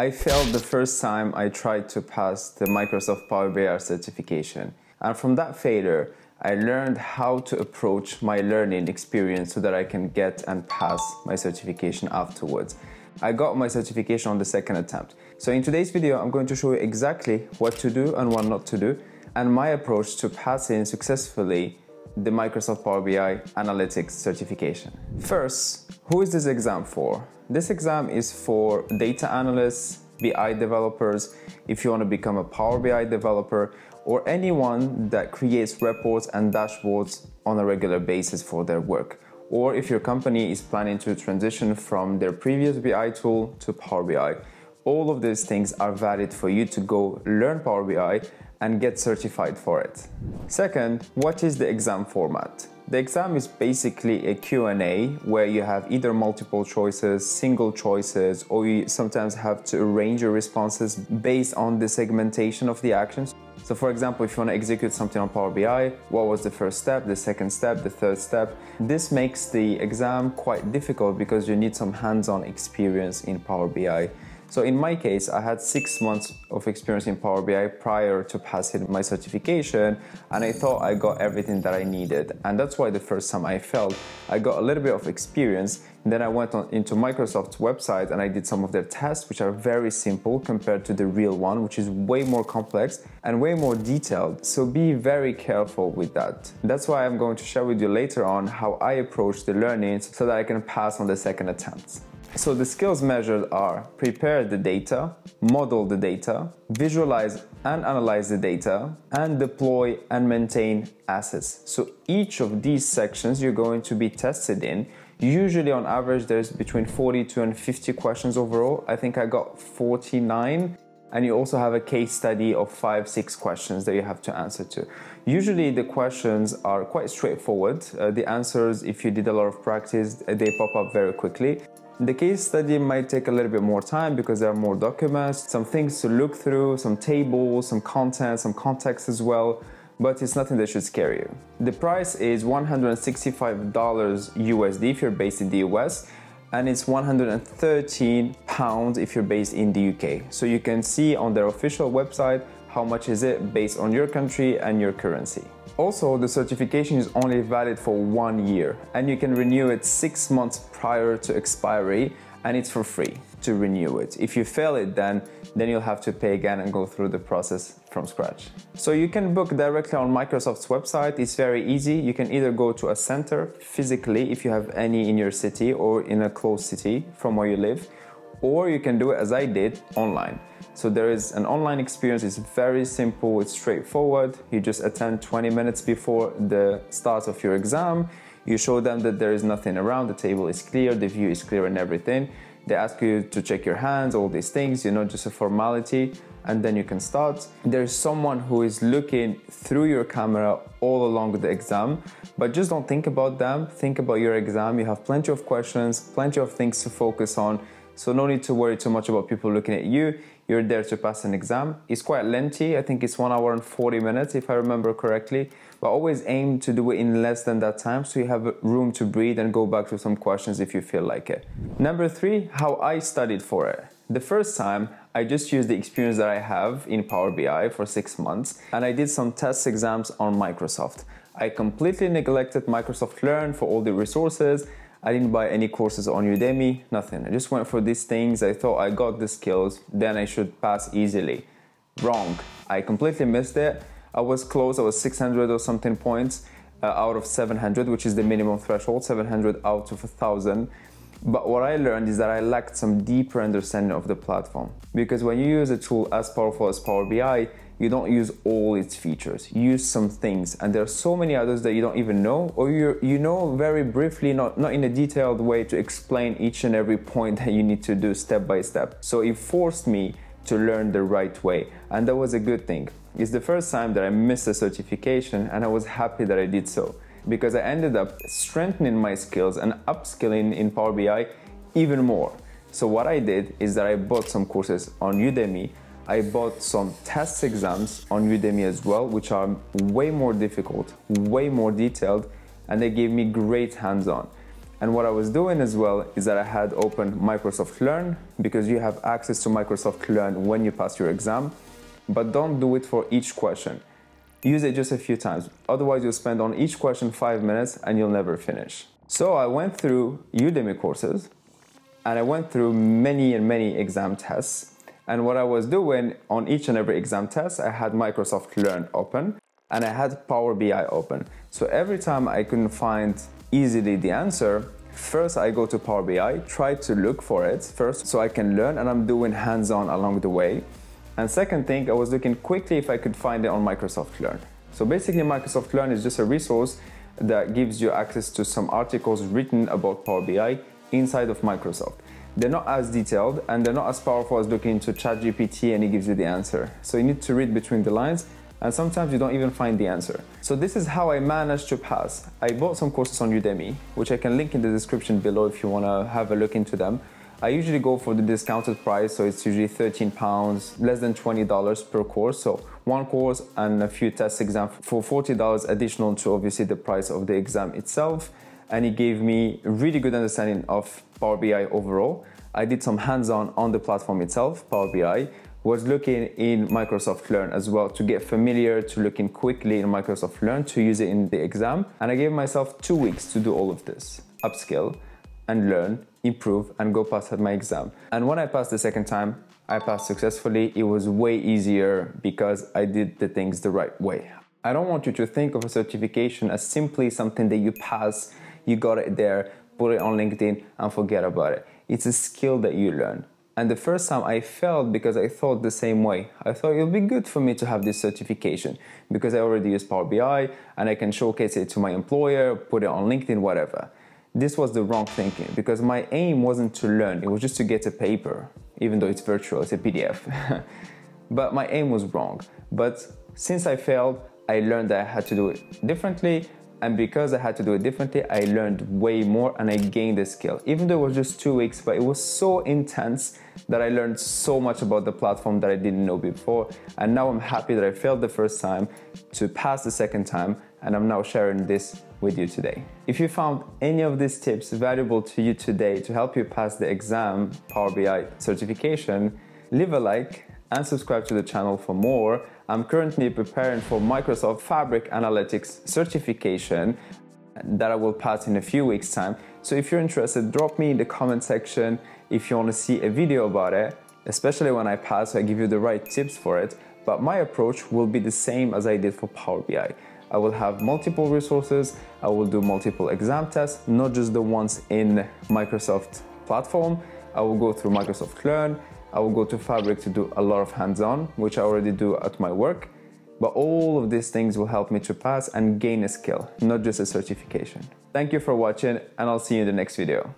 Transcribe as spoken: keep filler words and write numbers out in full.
I failed the first time I tried to pass the Microsoft Power B I certification. And from that failure, I learned how to approach my learning experience so that I can get and pass my certification afterwards. I got my certification on the second attempt. So in today's video, I'm going to show you exactly what to do and what not to do, and my approach to passing successfully the Microsoft Power B I Analytics certification. First, who is this exam for? This exam is for data analysts, B I developers, if you want to become a Power B I developer, or anyone that creates reports and dashboards on a regular basis for their work, or if your company is planning to transition from their previous B I tool to Power B I. All of these things are valid for you to go learn Power B I and get certified for it. Second, what is the exam format? The exam is basically a Q and A where you have either multiple choices, single choices, or you sometimes have to arrange your responses based on the segmentation of the actions. So for example, if you want to execute something on Power B I, what was the first step, the second step, the third step? This makes the exam quite difficult because you need some hands-on experience in Power B I. So in my case, I had six months of experience in Power B I prior to passing my certification, and I thought I got everything that I needed. And that's why the first time I failed, I got a little bit of experience. And then I went on into Microsoft's website and I did some of their tests, which are very simple compared to the real one, which is way more complex and way more detailed. So be very careful with that. That's why I'm going to share with you later on how I approach the learning so that I can pass on the second attempt. So the skills measured are prepare the data, model the data, visualize and analyze the data, and deploy and maintain assets. So each of these sections you're going to be tested in. Usually on average there's between forty-two and fifty questions overall. I think I got forty-nine. And you also have a case study of five, six questions that you have to answer to. Usually the questions are quite straightforward. Uh, the answers, if you did a lot of practice, they pop up very quickly. The case study might take a little bit more time because there are more documents, some things to look through, some tables, some content, some context as well, but it's nothing that should scare you. The price is one hundred sixty-five dollars U S D if you're based in the U S, and it's one hundred thirteen pounds if you're based in the U K. So you can see on their official website how much is it based on your country and your currency. Also, the certification is only valid for one year and you can renew it six months prior to expiry, and it's for free to renew it. If you fail it, then, then you'll have to pay again and go through the process from scratch. So you can book directly on Microsoft's website. It's very easy. You can either go to a center physically if you have any in your city or in a close city from where you live, or you can do it as I did online. So there is an online experience. It's very simple, it's straightforward. You just attend twenty minutes before the start of your exam. You show them that there is nothing around, the table is clear, the view is clear and everything. They ask you to check your hands, all these things, you know, just a formality, and then you can start. There's someone who is looking through your camera all along the exam, but just don't think about them, think about your exam. You have plenty of questions, plenty of things to focus on. So no need to worry too much about people looking at you. You're there to pass an exam. It's quite lengthy. I think it's one hour and forty minutes if I remember correctly. But always aim to do it in less than that time so you have room to breathe and go back to some questions if you feel like it. Number three, how I studied for it. The first time, I just used the experience that I have in Power B I for six months and I did some test exams on Microsoft. I completely neglected Microsoft Learn for all the resources. I didn't buy any courses on Udemy, nothing. I just went for these things. I thought I got the skills, then I should pass easily. Wrong. I completely missed it. I was close. I was six hundred or something points uh, out of seven hundred, which is the minimum threshold, seven hundred out of one thousand. But what I learned is that I lacked some deeper understanding of the platform. Because when you use a tool as powerful as Power B I, you don't use all its features. You use some things, and there are so many others that you don't even know, or you you know very briefly, not, not in a detailed way to explain each and every point that you need to do step by step. So it forced me to learn the right way, and that was a good thing. It's the first time that I missed a certification, and I was happy that I did so, because I ended up strengthening my skills and upskilling in Power B I even more. So what I did is that I bought some courses on Udemy, I bought some test exams on Udemy as well, which are way more difficult, way more detailed, and they gave me great hands-on. And what I was doing as well is that I had opened Microsoft Learn, because you have access to Microsoft Learn when you pass your exam, but don't do it for each question. Use it just a few times, otherwise you'll spend on each question five minutes and you'll never finish. So I went through Udemy courses and I went through many and many exam tests. And what I was doing on each and every exam test, I had Microsoft Learn open and I had Power B I open. So every time I couldn't find easily the answer, first I go to Power B I, try to look for it first so I can learn and I'm doing hands-on along the way. And second thing, I was looking quickly if I could find it on Microsoft Learn. So basically Microsoft Learn is just a resource that gives you access to some articles written about Power B I inside of Microsoft. They're not as detailed and they're not as powerful as looking into ChatGPT and it gives you the answer. So you need to read between the lines and sometimes you don't even find the answer. So this is how I managed to pass. I bought some courses on Udemy, which I can link in the description below if you want to have a look into them. I usually go for the discounted price, so it's usually thirteen pounds, less than twenty dollars per course. So one course and a few test exams for forty dollars additional to obviously the price of the exam itself. And it gave me a really good understanding of Power B I overall. I did some hands-on on the platform itself, Power B I, was looking in Microsoft Learn as well to get familiar, to looking quickly in Microsoft Learn, to use it in the exam. And I gave myself two weeks to do all of this, upskill and learn, improve and go past my exam. And when I passed the second time, I passed successfully. It was way easier because I did the things the right way. I don't want you to think of a certification as simply something that you pass, you got it there, put it on LinkedIn and forget about it. It's a skill that you learn. And the first time I failed because I thought the same way. I thought it would be good for me to have this certification because I already use Power B I and I can showcase it to my employer, put it on LinkedIn, whatever. This was the wrong thinking because my aim wasn't to learn. It was just to get a paper, even though it's virtual, it's a P D F. But my aim was wrong. But since I failed, I learned that I had to do it differently. And because I had to do it differently, I learned way more and I gained the skill. Even though it was just two weeks, but it was so intense that I learned so much about the platform that I didn't know before. And now I'm happy that I failed the first time to pass the second time. And I'm now sharing this with you today. If you found any of these tips valuable to you today to help you pass the exam Power B I certification, leave a like and subscribe to the channel for more. I'm currently preparing for Microsoft Fabric Analytics certification that I will pass in a few weeks time. So if you're interested, drop me in the comment section if you want to see a video about it, especially when I pass, so I give you the right tips for it. But my approach will be the same as I did for Power B I. I will have multiple resources, I will do multiple exam tests, not just the ones in Microsoft platform. I will go through Microsoft Learn, I will go to Fabric to do a lot of hands-on, which I already do at my work. But all of these things will help me to pass and gain a skill, not just a certification. Thank you for watching and I'll see you in the next video.